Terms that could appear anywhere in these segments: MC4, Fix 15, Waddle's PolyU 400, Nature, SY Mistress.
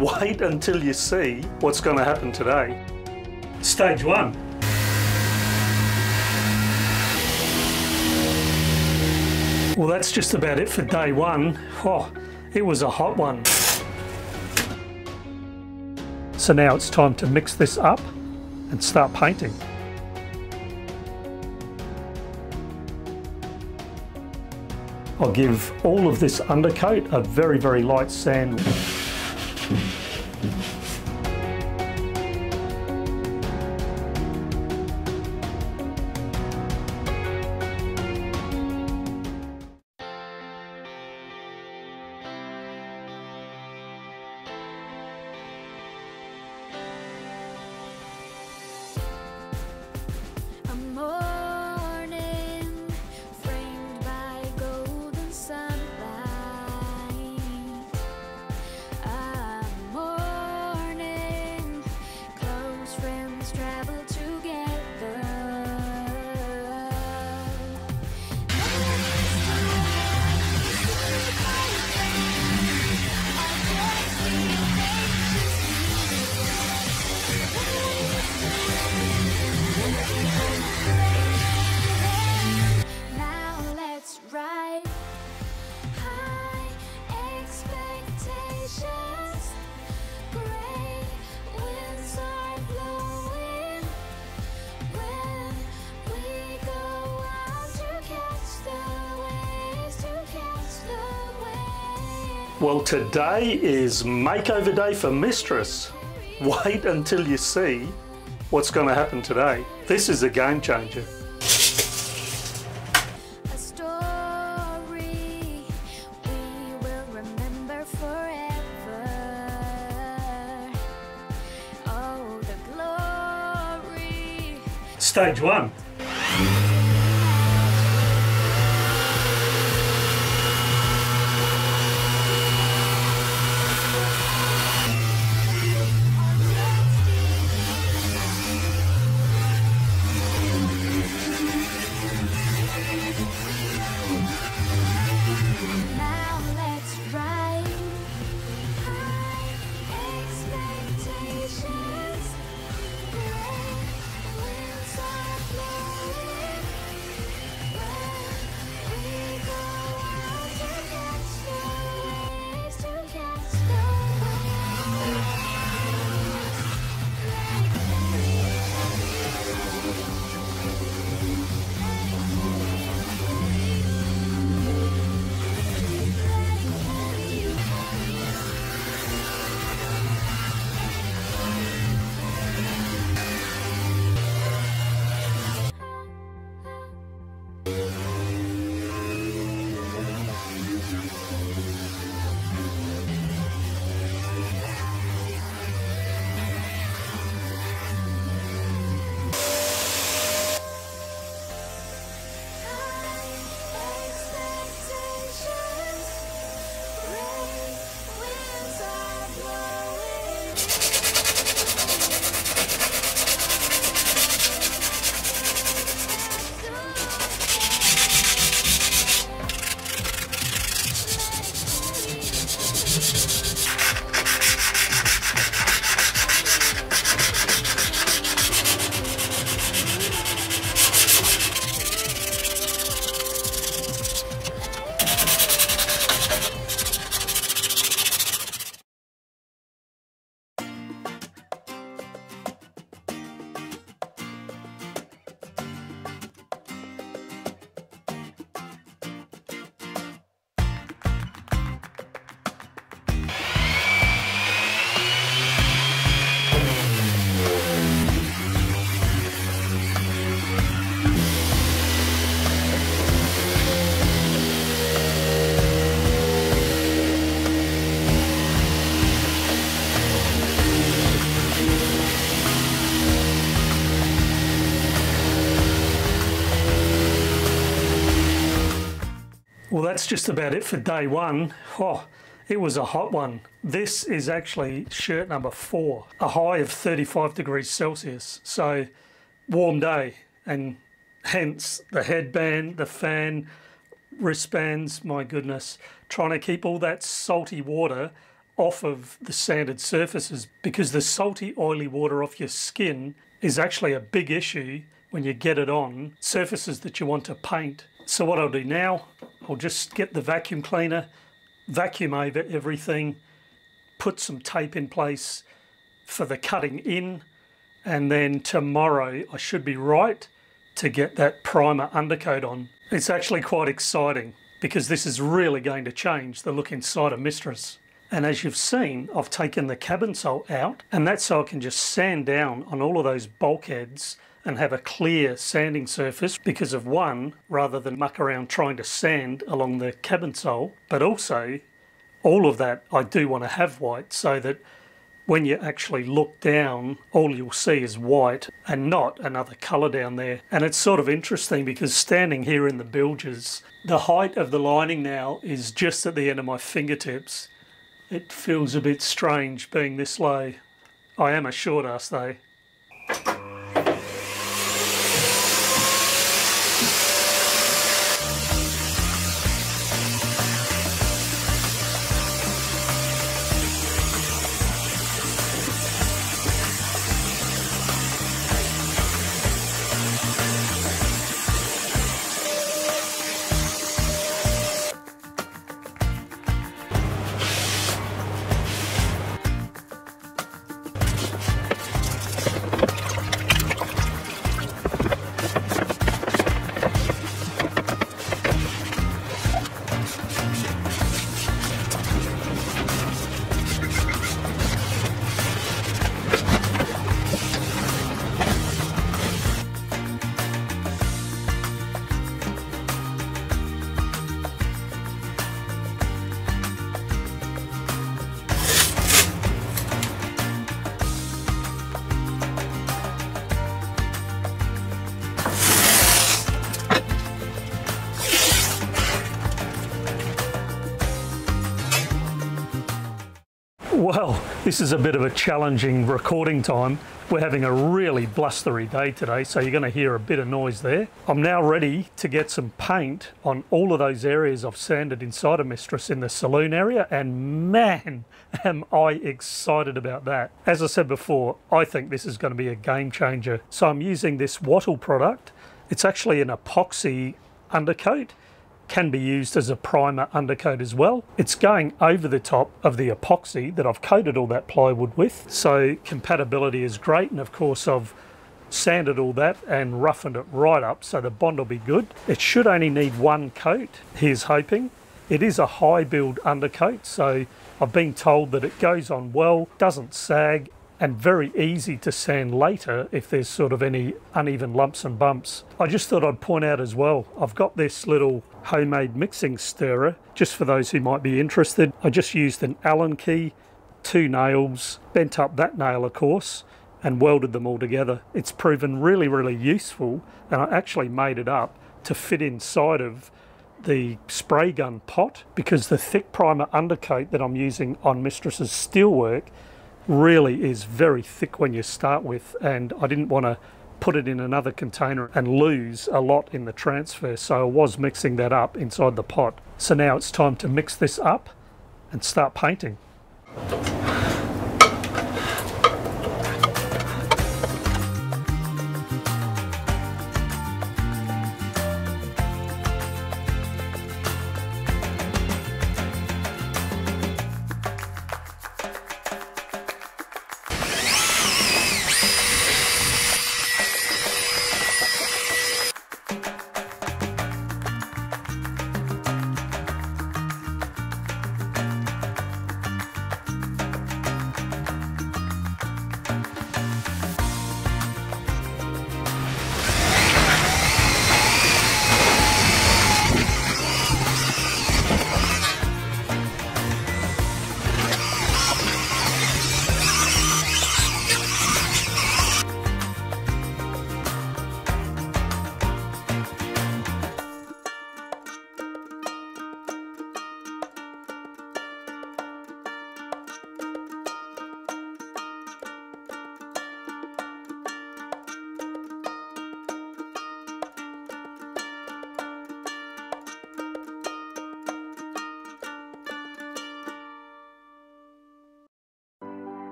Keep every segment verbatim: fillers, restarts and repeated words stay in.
Wait until you see what's going to happen today. Stage one. Well, that's just about it for day one. Oh, it was a hot one. So now it's time to mix this up and start painting. I'll give all of this undercoat a very, very light sand. Well, today is makeover day for Mistress. Wait until you see what's going to happen today. This is a game changer. Stage one. Well, that's just about it for day one. Oh, it was a hot one. This is actually shirt number four, a high of thirty-five degrees Celsius. So warm day, and hence the headband, the fan, wristbands, my goodness, trying to keep all that salty water off of the sanded surfaces, because the salty, oily water off your skin is actually a big issue when you get it on surfaces that you want to paint. So what I'll do now, I'll just get the vacuum cleaner, vacuum over everything, put some tape in place for the cutting in, and then tomorrow I should be right to get that primer undercoat on. It's actually quite exciting because this is really going to change the look inside of Mistress. And as you've seen, I've taken the cabin sole out, and that's so I can just sand down on all of those bulkheads and have a clear sanding surface because of one, rather than muck around trying to sand along the cabin sole. But also, all of that I do want to have white, so that when you actually look down, all you'll see is white and not another colour down there. And it's sort of interesting because standing here in the bilges, the height of the lining now is just at the end of my fingertips. It feels a bit strange being this low. I am a short ass though. Well, this is a bit of a challenging recording time. We're having a really blustery day today, so you're going to hear a bit of noise there. I'm now ready to get some paint on all of those areas I've sanded inside of Mistress in the saloon area, and man, am I excited about that. As I said before, I think this is going to be a game changer. So I'm using this Wattle product. It's actually an epoxy undercoat. Can be used as a primer undercoat as well. It's going over the top of the epoxy that I've coated all that plywood with, so compatibility is great. And of course I've sanded all that and roughened it right up, so the bond will be good. It should only need one coat, here's hoping. It is a high build undercoat, so I've been told that it goes on well, doesn't sag, and very easy to sand later if there's sort of any uneven lumps and bumps. I just thought I'd point out as well, I've got this little homemade mixing stirrer, just for those who might be interested. I just used an Allen key, two nails, bent up that nail of course, and welded them all together. It's proven really, really useful, and I actually made it up to fit inside of the spray gun pot, because the thick primer undercoat that I'm using on Mistress's steelwork really is very thick when you start with, and I didn't want to put it in another container and lose a lot in the transfer, so I was mixing that up inside the pot. So now it's time to mix this up and start painting.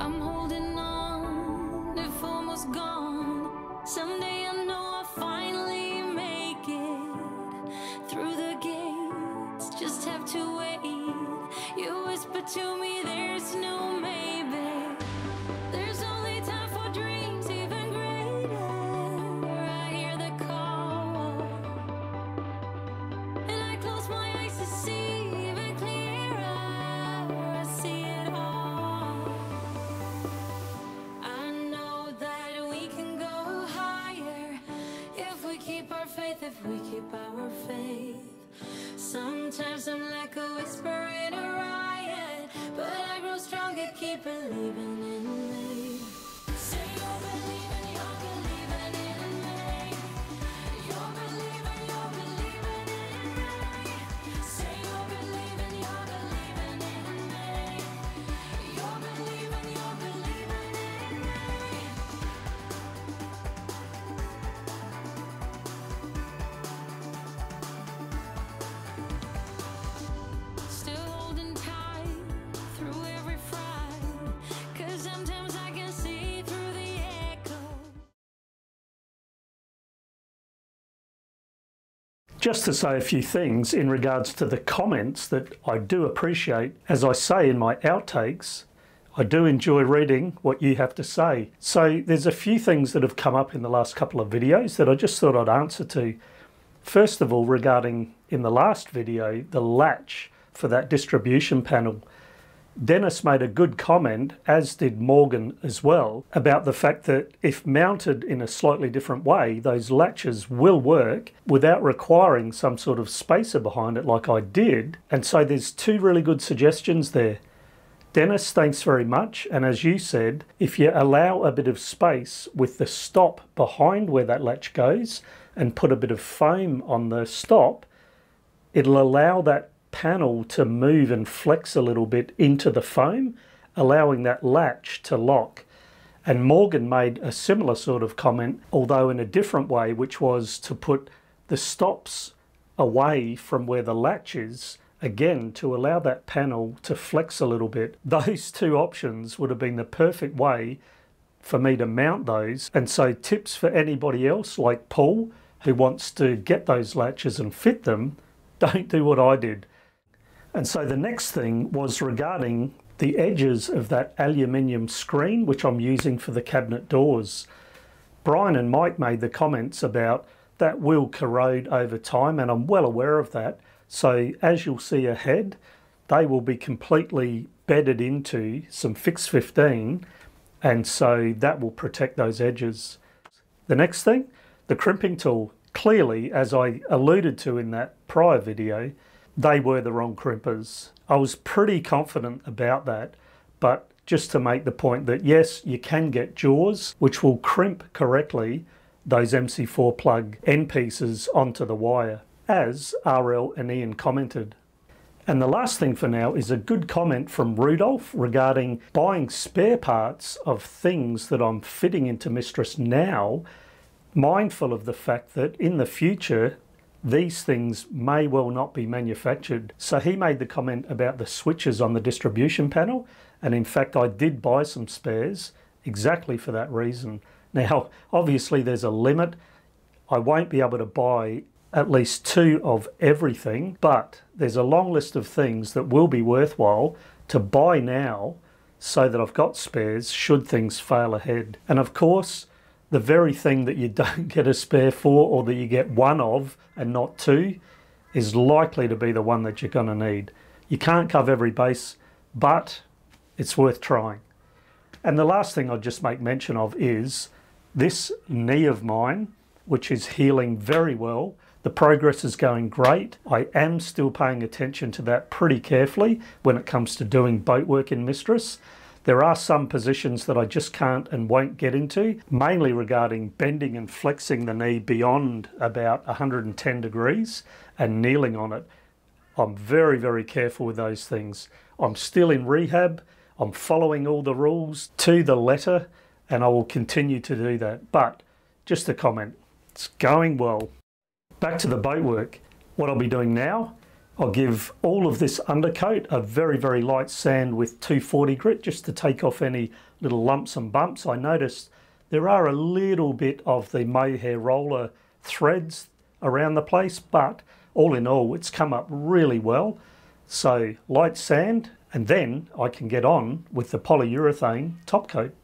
I'm holding on, if almost gone. Someday I know I'll finally make it through the gates, just have to wait. You whisper to me there's no maybe. There's only time for dreams even greater. I hear the call and I close my eyes to see even clearer. I see it all. I know that we can go higher if we keep our faith, if we keep our faith. Sometimes I'm like a whisper in a riot, but I grow stronger, keep believing in me. Say you're believing, you're believing in me. You're believing, you're believing in me. Say you're believing, you're believing in me. You're believing, you're believing in me. Still holding tight through every fright, 'cause sometimes I can see through the echo. Just to say a few things in regards to the comments that I do appreciate. As I say in my outtakes, I do enjoy reading what you have to say. So there's a few things that have come up in the last couple of videos that I just thought I'd answer to. First of all, regarding in the last video, the latch for that distribution panel, Dennis made a good comment, as did Morgan as well, about the fact that if mounted in a slightly different way, those latches will work without requiring some sort of spacer behind it like I did. And so there's two really good suggestions there. Dennis, thanks very much. And as you said, if you allow a bit of space with the stop behind where that latch goes and put a bit of foam on the stop, it'll allow that panel to move and flex a little bit into the foam, allowing that latch to lock. And Morgan made a similar sort of comment, although in a different way, which was to put the stops away from where the latch is, again to allow that panel to flex a little bit. Those two options would have been the perfect way for me to mount those. And so tips for anybody else like Paul who wants to get those latches and fit them, don't do what I did. And so the next thing was regarding the edges of that aluminium screen which I'm using for the cabinet doors. Brian and Mike made the comments about that will corrode over time, and I'm well aware of that. So as you'll see ahead, they will be completely bedded into some Fix fifteen, and so that will protect those edges. The next thing, the crimping tool. Clearly, as I alluded to in that prior video, they were the wrong crimpers. I was pretty confident about that, but just to make the point that yes, you can get jaws which will crimp correctly those M C four plug end pieces onto the wire, as R L and Ian commented. And the last thing for now is a good comment from Rudolph regarding buying spare parts of things that I'm fitting into Mistress now, mindful of the fact that in the future these things may well not be manufactured. So he made the comment about the switches on the distribution panel, and in fact I did buy some spares exactly for that reason. Now obviously there's a limit. I won't be able to buy at least two of everything, but there's a long list of things that will be worthwhile to buy now so that I've got spares should things fail ahead. And of course, the very thing that you don't get a spare for, or that you get one of and not two, is likely to be the one that you're going to need. You can't cover every base, but it's worth trying. And the last thing I'll just make mention of is this knee of mine, which is healing very well. The progress is going great. I am still paying attention to that pretty carefully when it comes to doing boat work in Mistress. There are some positions that I just can't and won't get into, mainly regarding bending and flexing the knee beyond about one hundred and ten degrees and kneeling on it. I'm very, very careful with those things. I'm still in rehab. I'm following all the rules to the letter, and I will continue to do that. But just a comment, it's going well. Back to the boat work. What I'll be doing now, I'll give all of this undercoat a very, very light sand with two forty grit just to take off any little lumps and bumps, I noticed there are a little bit of the mohair roller threads around the place, but all in all it's come up really well. So light sand, and then I can get on with the polyurethane top coat.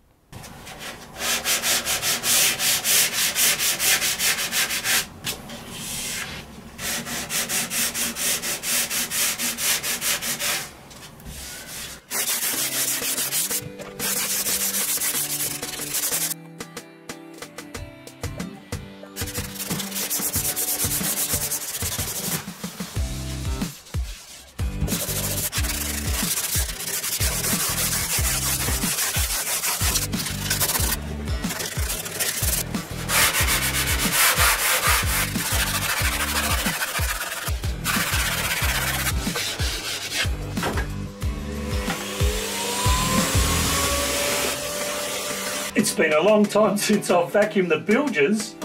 It's been a long time since I've vacuumed the bilges.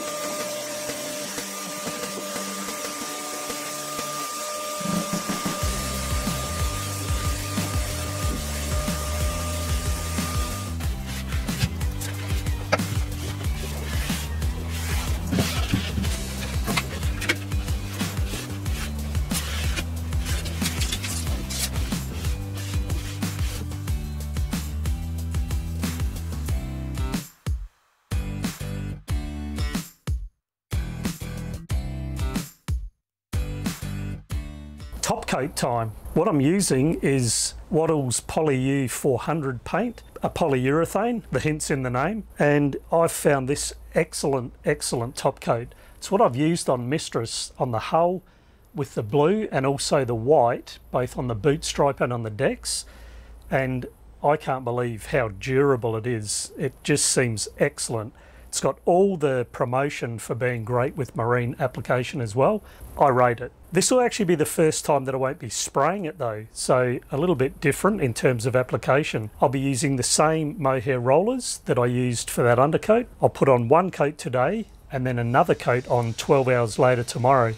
Top coat time. What I'm using is Waddle's PolyU four hundred paint, a polyurethane, the hint's in the name, and I've found this excellent, excellent top coat. It's what I've used on Mistress on the hull with the blue and also the white, both on the boot stripe and on the decks, and I can't believe how durable it is. It just seems excellent. It's got all the promotion for being great with marine application as well. I rate it. This will actually be the first time that I won't be spraying it though, so a little bit different in terms of application. I'll be using the same mohair rollers that I used for that undercoat. I'll put on one coat today and then another coat on twelve hours later tomorrow.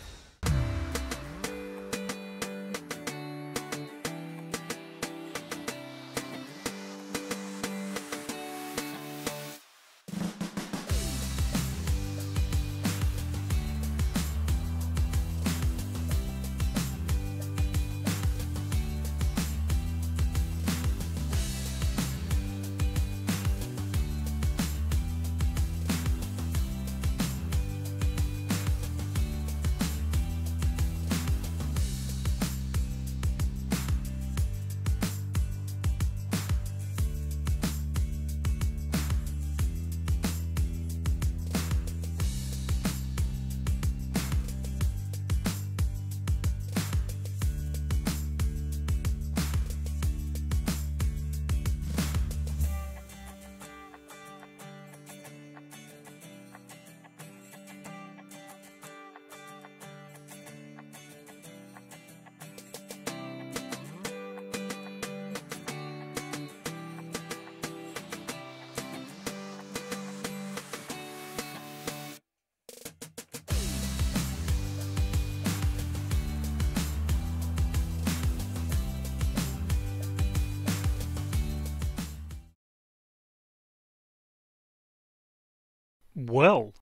Well,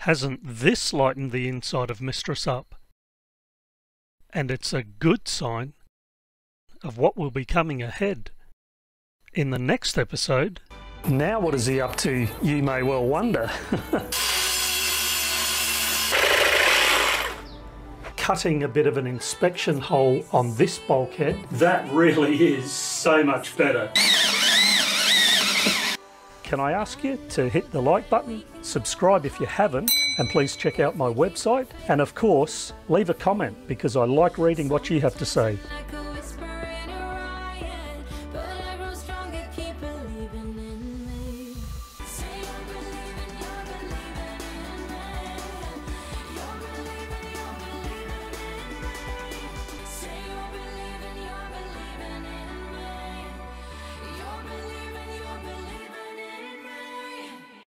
hasn't this lightened the inside of Mistress up? And it's a good sign of what will be coming ahead in the next episode. Now what is he up to, you may well wonder. Cutting a bit of an inspection hole on this bulkhead, that really is so much better. Can I ask you to hit the like button, subscribe if you haven't, and please check out my website, and of course leave a comment because I like reading what you have to say.